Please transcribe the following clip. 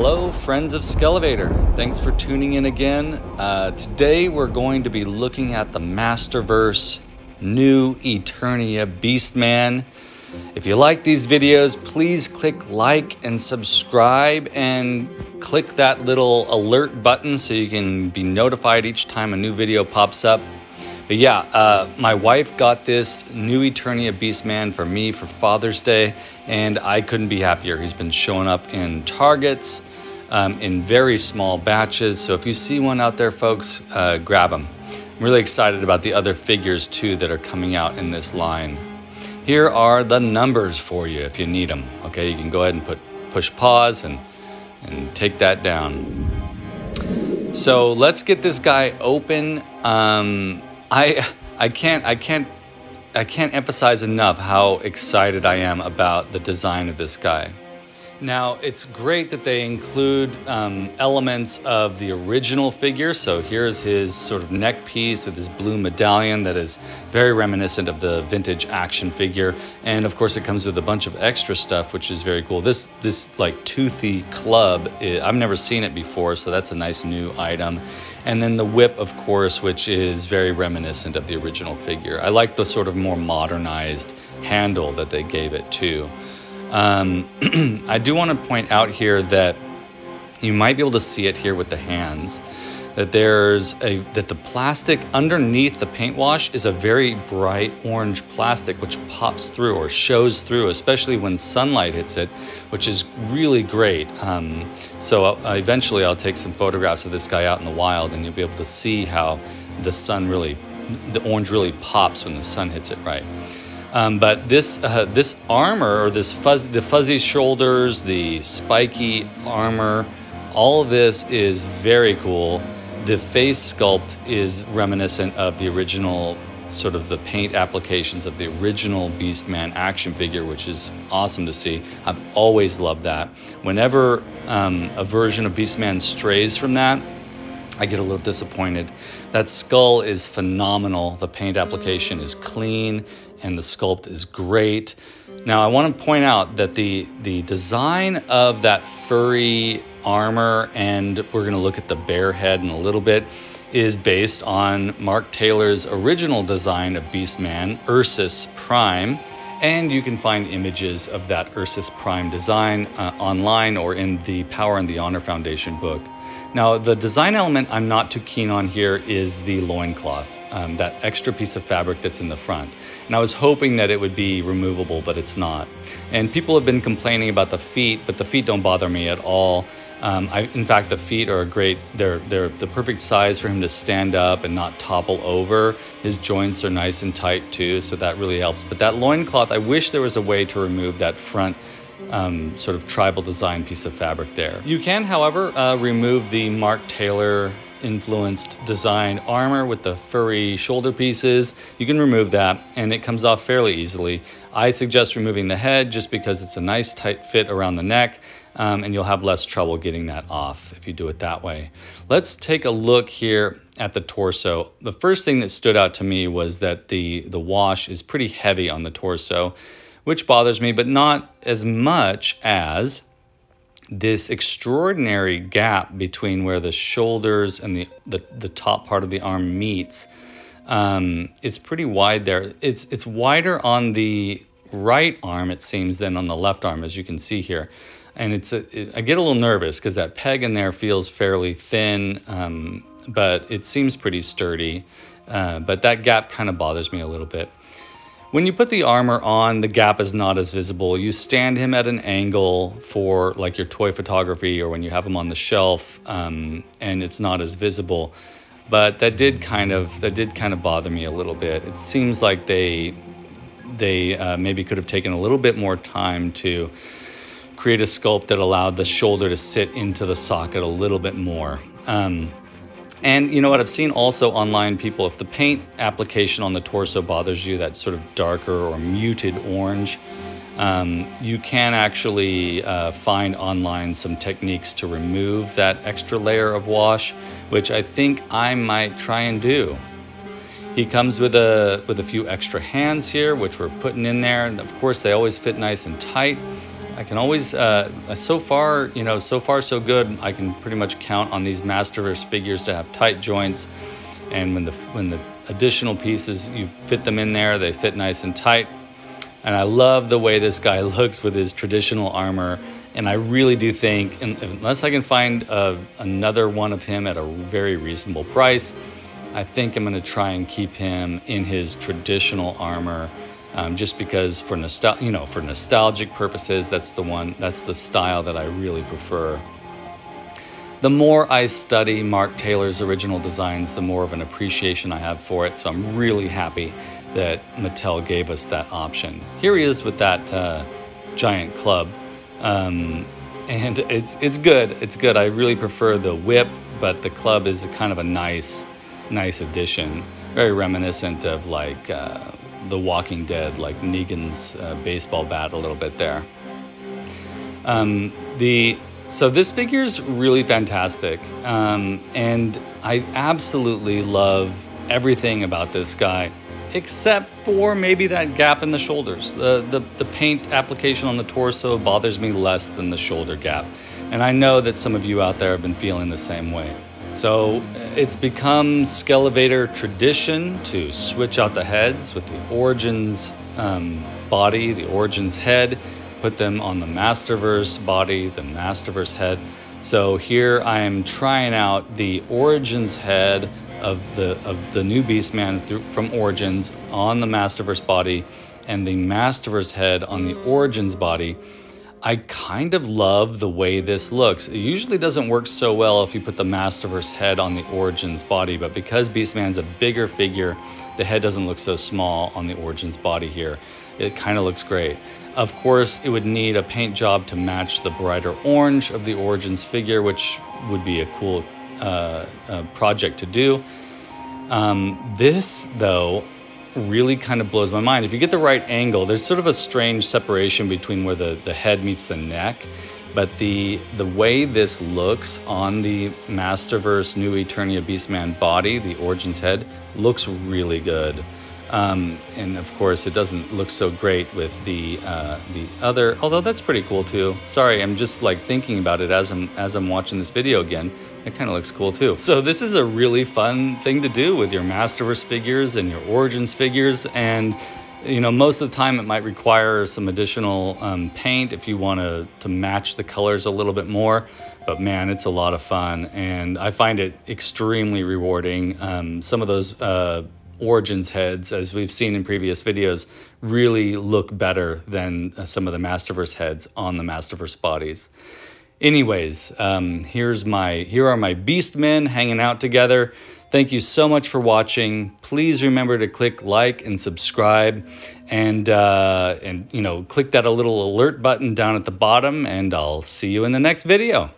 Hello, friends of Skele Vader. Thanks for tuning in again. Today we're going to be looking at the Masterverse New Eternia Beastman. If you like these videos, please click like and subscribe and click that little alert button so you can be notified each time a new video pops up. But yeah, my wife got this New Eternia Beastman for me for Father's Day, and I couldn't be happier. He's been showing up in Targets in very small batches. So if you see one out there, folks, grab them. I'm really excited about the other figures too that are coming out in this line. Here are the numbers for you if you need them. Okay, you can go ahead and push pause and take that down. So let's get this guy open. I can't emphasize enough how excited I am about the design of this guy. Now, it's great that they include elements of the original figure. So here's his sort of neck piece with his blue medallion that is very reminiscent of the vintage action figure. And of course, it comes with a bunch of extra stuff, which is very cool. This like toothy club, I've never seen it before, so that's a nice new item. And then the whip, of course, which is very reminiscent of the original figure. I like the sort of more modernized handle that they gave it too. I do want to point out here that you might be able to see it here with the hands, that the plastic underneath the paint wash is a very bright orange plastic which pops through or shows through, especially when sunlight hits it, which is really great. Eventually I'll take some photographs of this guy out in the wild, and you'll be able to see how the orange really pops when the sun hits it right. But this armor, or the fuzzy shoulders, the spiky armor, all of this is very cool. The face sculpt is reminiscent of the original, sort of the paint applications of the original Beastman action figure, which is awesome to see. I've always loved that. Whenever a version of Beastman strays from that, I get a little disappointed. That skull is phenomenal. The paint application is clean and the sculpt is great. Now, I want to point out that the design of that furry armor, and we're going to look at the bear head in a little bit, is based on Mark Taylor's original design of Beastman, Ursus Prime. And you can find images of that Ursus Prime design online or in the Power and the Honor Foundation book. Now, the design element I'm not too keen on here is the loincloth, that extra piece of fabric that's in the front. And I was hoping that it would be removable, but it's not. And people have been complaining about the feet, but the feet don't bother me at all. In fact, the feet are they're the perfect size for him to stand up and not topple over. His joints are nice and tight too, so that really helps. But that loincloth, I wish there was a way to remove that front sort of tribal design piece of fabric there. You can, however, remove the Mark Taylor influenced design armor with the furry shoulder pieces. You can remove that, and it comes off fairly easily. I suggest removing the head just because it's a nice tight fit around the neck, and you'll have less trouble getting that off if you do it that way. Let's take a look here at the torso. The first thing that stood out to me was that the wash is pretty heavy on the torso, which bothers me, but not as much as this extraordinary gap between where the shoulders and the top part of the arm meets. It's pretty wide there. It's wider on the right arm, it seems, than on the left arm, as you can see here. And I get a little nervous because that peg in there feels fairly thin, but it seems pretty sturdy. But that gap kind of bothers me a little bit. When you put the armor on, the gap is not as visible. You stand him at an angle for like your toy photography or when you have him on the shelf, and it's not as visible. But that did kind of bother me a little bit. It seems like they maybe could have taken a little bit more time to create a sculpt that allowed the shoulder to sit into the socket a little bit more. And you know what, I've seen also online people, if the paint application on the torso bothers you, that sort of darker or muted orange, you can actually find online some techniques to remove that extra layer of wash, which I think I might try and do. He comes with a few extra hands here, which we're putting in there. And of course, they always fit nice and tight. I can always, so far so good. I can pretty much count on these Masterverse figures to have tight joints, and when the additional pieces, you fit them in there, they fit nice and tight. And I love the way this guy looks with his traditional armor. And I really do think, unless I can find another one of him at a very reasonable price, I think I'm gonna try and keep him in his traditional armor, just because for nostalgic purposes, that's the style that I really prefer. The more I study Mark Taylor's original designs, the more of an appreciation I have for it. So I'm really happy that Mattel gave us that option. Here he is with that giant club. And it's good. It's good. I really prefer the whip, but the club is kind of a nice addition. Very reminiscent of like The Walking Dead, like Negan's baseball bat a little bit there. So this figure's really fantastic. And I absolutely love everything about this guy, except for maybe that gap in the shoulders. The paint application on the torso bothers me less than the shoulder gap. And I know that some of you out there have been feeling the same way. So it's become Skele Vader tradition to switch out the heads with the Origins body, the Origins head, put them on the Masterverse body, the Masterverse head. So here I am trying out the Origins head of the new Beastman from Origins on the Masterverse body, and the Masterverse head on the Origins body. I kind of love the way this looks. It usually doesn't work so well if you put the Masterverse head on the Origins body, but because Beastman's a bigger figure, the head doesn't look so small on the Origins body here. It kind of looks great. Of course, it would need a paint job to match the brighter orange of the Origins figure, which would be a cool project to do. This, though, really kind of blows my mind. If you get the right angle, there's sort of a strange separation between where the head meets the neck, but the way this looks on the Masterverse New Eternia Beastman body, the Origins head, looks really good. And of course, it doesn't look so great with the other, although that's pretty cool too. Sorry, I'm just like thinking about it as I'm watching this video again. It kind of looks cool too. So this is a really fun thing to do with your Masterverse figures and your Origins figures. And, you know, most of the time it might require some additional paint if you want to match the colors a little bit more. But man, it's a lot of fun. And I find it extremely rewarding. Some of those Origins heads, as we've seen in previous videos, really look better than some of the Masterverse heads on the Masterverse bodies. Anyways, here are my Beastmen hanging out together. Thank you so much for watching. Please remember to click like and subscribe, and you know, click that little alert button down at the bottom, and I'll see you in the next video.